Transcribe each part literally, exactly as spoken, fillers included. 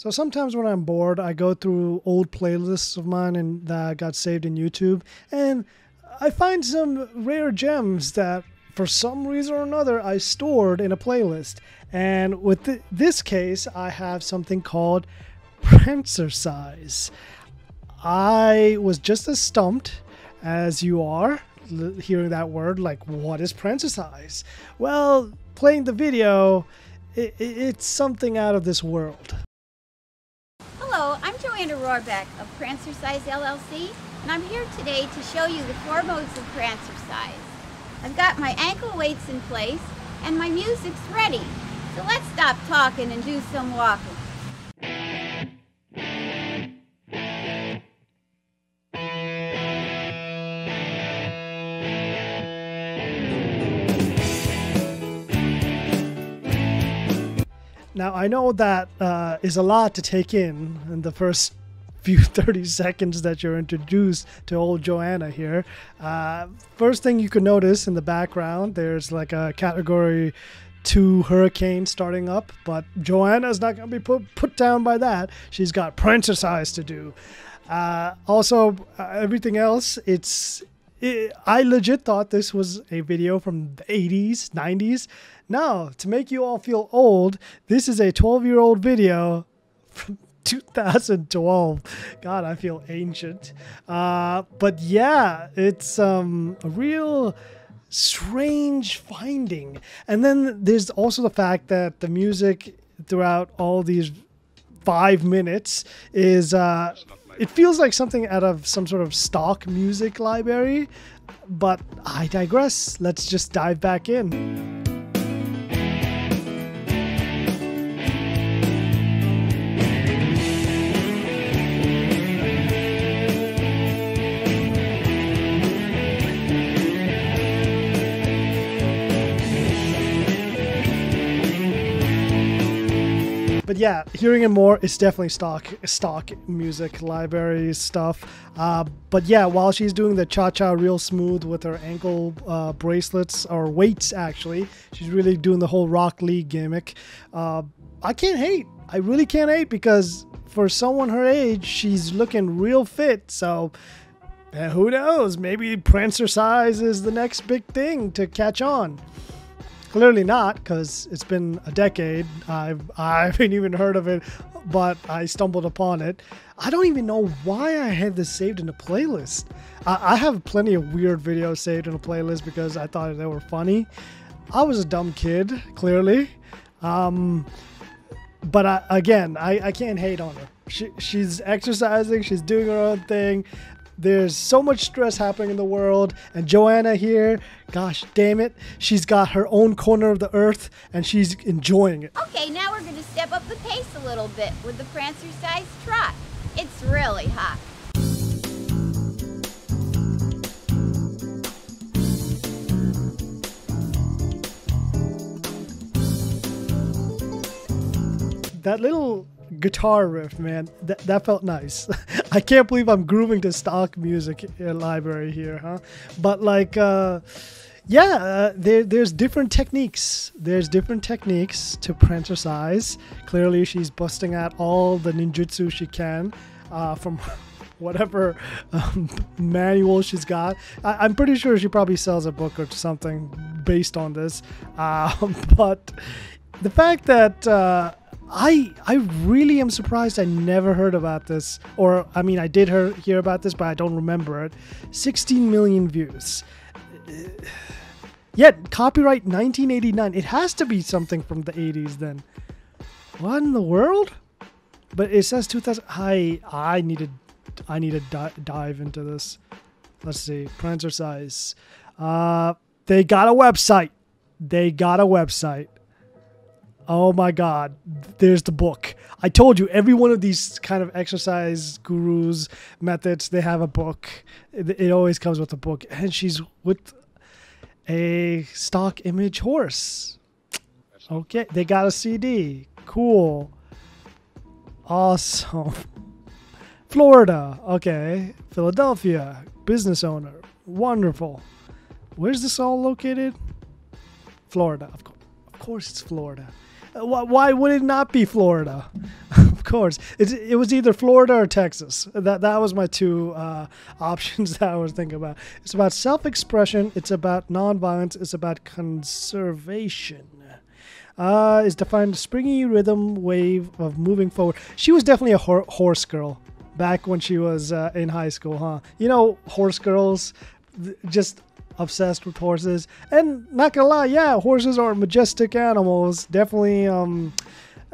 So sometimes when I'm bored, I go through old playlists of mine and that got saved in YouTube, and I find some rare gems that for some reason or another I stored in a playlist. And with th this case, I have something called Prancercise. I was just as stumped as you are hearing that word, like, what is Prancercise? Well, playing the video, it, it, it's something out of this world. Hello, I'm Joanna Rohrbeck of Prancercise L L C, and I'm here today to show you the four modes of Prancercise. I've got my ankle weights in place, and my music's ready. So let's stop talking and do some walking. Now, I know that uh, is a lot to take in in the first few thirty seconds that you're introduced to old Joanna here. Uh, first thing you can notice in the background, there's like a category two hurricane starting up, but Joanna's not going to be put, put down by that. She's got Prancercise to do. Uh, also, uh, everything else, it's... It, I legit thought this was a video from the eighties, nineties. Now, to make you all feel old, this is a twelve-year-old video from two thousand twelve. God, I feel ancient. Uh, but yeah, it's um, a real strange finding. And then there's also the fact that the music throughout all these five minutes is... Uh, It feels like something out of some sort of stock music library, but I digress. Let's just dive back in. But yeah, hearing it more, it's definitely stock stock music library stuff. Uh, but yeah, while she's doing the cha-cha real smooth with her ankle uh, bracelets, or weights actually, she's really doing the whole Rock Lee gimmick. Uh, I can't hate. I really can't hate, because for someone her age, she's looking real fit. So uh, who knows? Maybe Prancercise is the next big thing to catch on. Clearly not, because it's been a decade. I've, I haven't even heard of it, but I stumbled upon it. I don't even know why I had this saved in a playlist. I, I have plenty of weird videos saved in a playlist because I thought they were funny. I was a dumb kid, clearly. Um, but I, again, I, I can't hate on her. She, she's exercising, she's doing her own thing. There's so much stress happening in the world, and Joanna here, gosh damn it, she's got her own corner of the earth, and she's enjoying it. Okay, now we're gonna step up the pace a little bit with the Prancercise trot. It's really hot. That little guitar riff, man, that, that felt nice. I can't believe I'm grooving to stock music library here, huh? But like, uh, yeah, uh, there, there's different techniques. There's different techniques to Prancercise. Clearly, she's busting out all the ninjutsu she can uh, from whatever um, manual she's got. I, I'm pretty sure she probably sells a book or something based on this. Uh, but the fact that... Uh, I I really am surprised I never heard about this, or I mean I did hear, hear about this, but I don't remember it. sixteen million views. Yet copyright nineteen eighty-nine. It has to be something from the eighties then. What in the world? But it says two thousand. I I needed I need to di dive into this. Let's see. Prancercise. Uh, they got a website. They got a website. Oh my God, there's the book. I told you, every one of these kind of exercise gurus, methods, they have a book. It, it always comes with a book. And she's with a stock image horse. Okay, they got a C D. Cool. Awesome. Florida. Okay. Philadelphia. Business owner. Wonderful. Where's this all located? Florida, of course. Of course it's Florida. Why would it not be Florida? course. It, it was either Florida or Texas. That that was my two uh, options that I was thinking about. It's about self-expression. It's about nonviolence. It's about conservation. Uh, is defined springy rhythm wave of moving forward. She was definitely a hor horse girl back when she was uh, in high school, huh? You know, horse girls, just obsessed with horses. And not gonna lie, yeah, horses are majestic animals. Definitely um,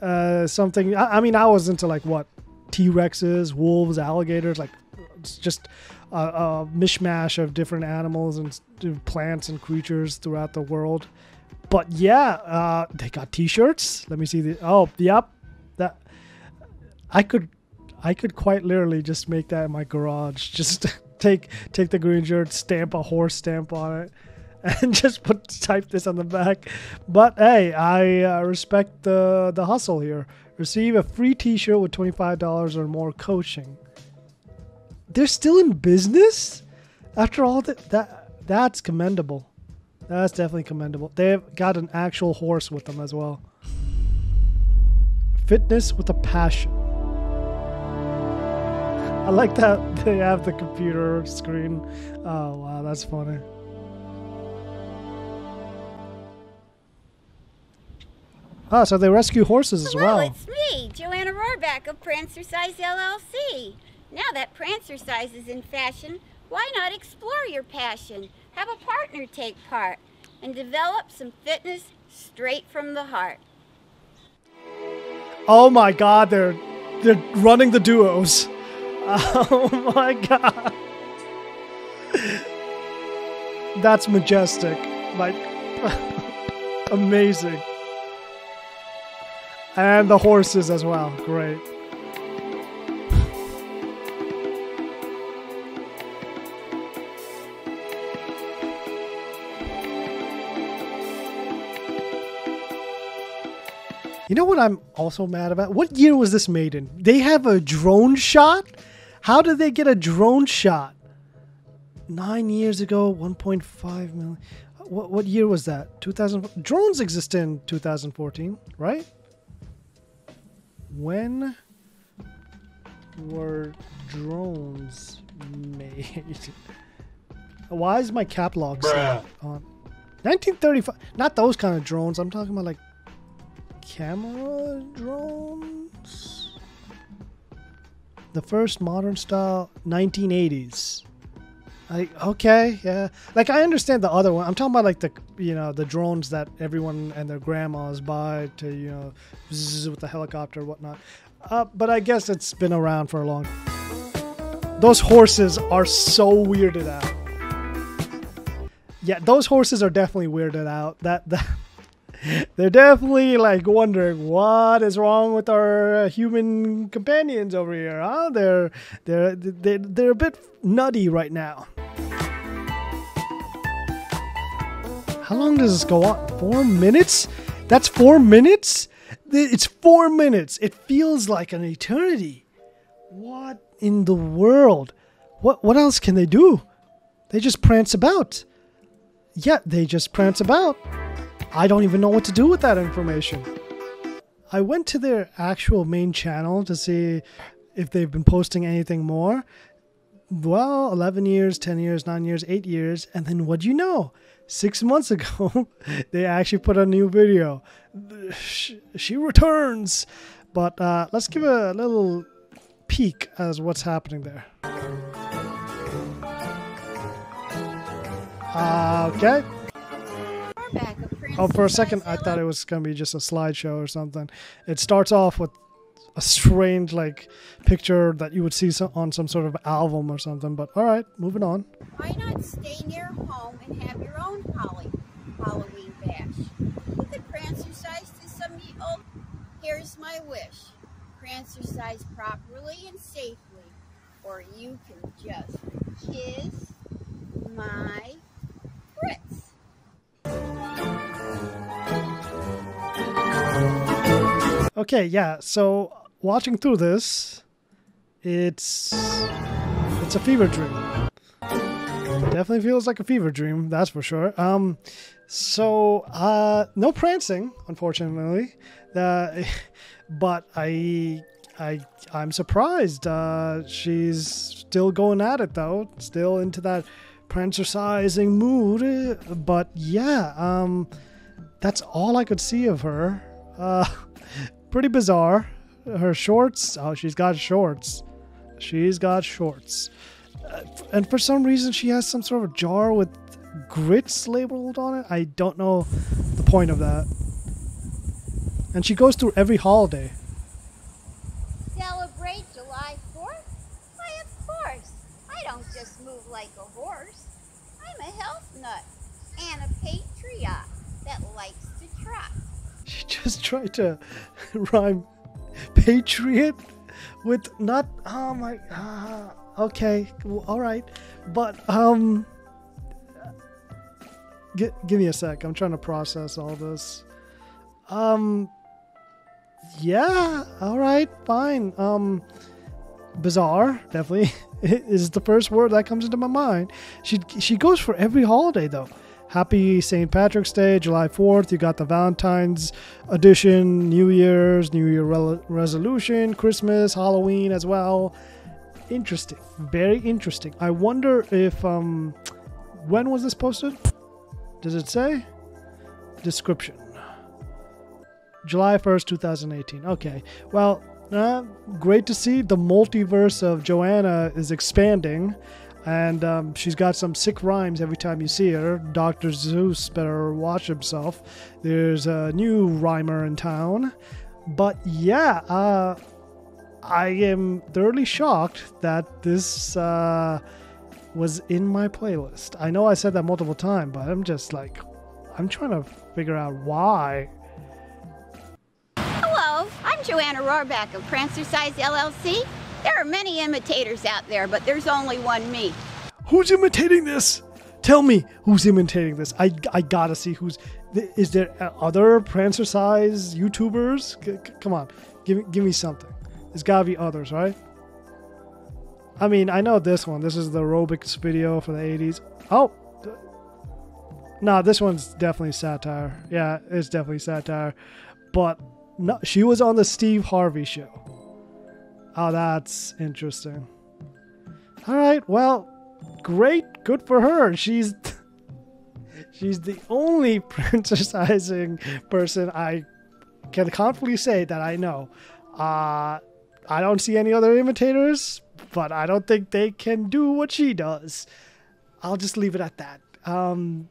uh, something. I, I mean, I was into like what T-Rexes, wolves, alligators, like it's just a, a mishmash of different animals and plants and creatures throughout the world. But yeah, uh, they got T-shirts. Let me see the. Oh, yep. That I could, I could quite literally just make that in my garage. Just take take the green shirt, stamp a horse stamp on it, and just put type this on the back. But hey, I uh, respect the the hustle here. Receive a free T-shirt with twenty-five dollars or more coaching. They're still in business after all that. That that's commendable. That's definitely commendable. They've got an actual horse with them as well. Fitness with a passion. I like that they have the computer screen. Oh, wow, that's funny. Ah, so they rescue horses as well. Hello, it's me, Joanna Rohrbeck of Prancercise L L C. Now that Prancercise is in fashion, why not explore your passion? Have a partner take part and develop some fitness straight from the heart. Oh my God, they're they're running the duos. Oh my God. That's majestic. Like amazing. And the horses as well. Great. You know what I'm also mad about? What year was this made in? They have a drone shot? How did they get a drone shot? Nine years ago, one point five million. What, what year was that? two thousand. Drones existed in two thousand fourteen, right? When were drones made? Why is my cap lock still on? nineteen thirty-five. Not those kind of drones. I'm talking about like camera drones. The first modern style nineteen eighties. Like, okay, yeah, like I understand the other one. I'm talking about like the, you know, the drones that everyone and their grandmas buy to, you know, zzz, with the helicopter and whatnot. Uh, but I guess it's been around for a long time. Those horses are so weirded out. Yeah, those horses are definitely weirded out. That that. They're definitely like wondering what is wrong with our human companions over here, huh? They're they're they're, they're a bit nutty right now. How long does this go on? Four minutes? That's four minutes? It's four minutes. It feels like an eternity. What in the world? What what else can they do? They just prance about. Yeah, they just prance about. I don't even know what to do with that information. I went to their actual main channel to see if they've been posting anything more. Well, eleven years, ten years, nine years, eight years, and then what do you know? Six months ago, they actually put a new video. She, she returns. But uh, let's give a little peek as what's happening there. Uh, okay. Oh, for a second, I thought it was going to be just a slideshow or something. It starts off with a strange, like, picture that you would see on some sort of album or something. But, all right, moving on. Why not stay near home and have your own Polly Halloween bash? You could Prancercise to some of the old... Here's my wish. Prancercise properly and safely, or you can just kiss my grits. Okay, yeah, so watching through this, it's it's a fever dream. It definitely feels like a fever dream, that's for sure. Um, so uh, no prancing, unfortunately. Uh, but I I, I'm surprised. Uh, she's still going at it, though. Still into that prancercising mood. But yeah, um, that's all I could see of her. Uh, pretty bizarre. Her shorts. Oh, she's got shorts. She's got shorts. Uh, and for some reason, she has some sort of jar with grits labeled on it. I don't know the point of that. And she goes through every holiday. Celebrate July fourth? Why, of course. I don't just move like a horse. I'm a health nut and a patriot that likes to trot. She just tried to rhyme patriot with nut. Oh my. Uh, okay. Well, all right. But, um. G give me a sec. I'm trying to process all this. Um. Yeah. All right. Fine. Um. Bizarre. Definitely is the first word that comes into my mind. She she goes for every holiday though. Happy Saint Patrick's Day, July fourth. You got the Valentine's edition, New Year's, New Year re resolution, Christmas, Halloween as well. Interesting. Very interesting. I wonder if um. When was this posted? Does it say? Description. July first, two thousand eighteen. Okay. Well, uh, great to see the multiverse of Joanna is expanding. And um, she's got some sick rhymes every time you see her. Doctor Zeus better watch himself. There's a new rhymer in town. But yeah, uh, I am thoroughly shocked that this... Uh, was in my playlist. I know I said that multiple times, but I'm just like, I'm trying to figure out why. Hello, I'm Joanna Rohrbeck of Prancercise L L C. There are many imitators out there, but there's only one me. Who's imitating this? Tell me who's imitating this. I, I gotta see who's, is there other Prancercise YouTubers? C come on, give me, give me something. There's gotta be others, right? I mean, I know this one. This is the aerobics video for the eighties. Oh! Nah, this one's definitely satire. Yeah, it's definitely satire. But no, she was on the Steve Harvey show. Oh, that's interesting. Alright, well, great. Good for her. She's... she's the only prancercising person I can confidently say that I know. Uh, I don't see any other imitators, but I don't think they can do what she does. I'll just leave it at that. Um,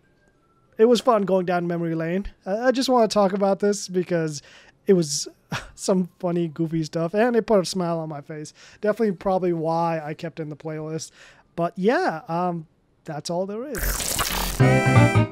it was fun going down memory lane. I just want to talk about this because it was some funny, goofy stuff, and it put a smile on my face. Definitely probably why I kept in the playlist. But yeah, um, that's all there is.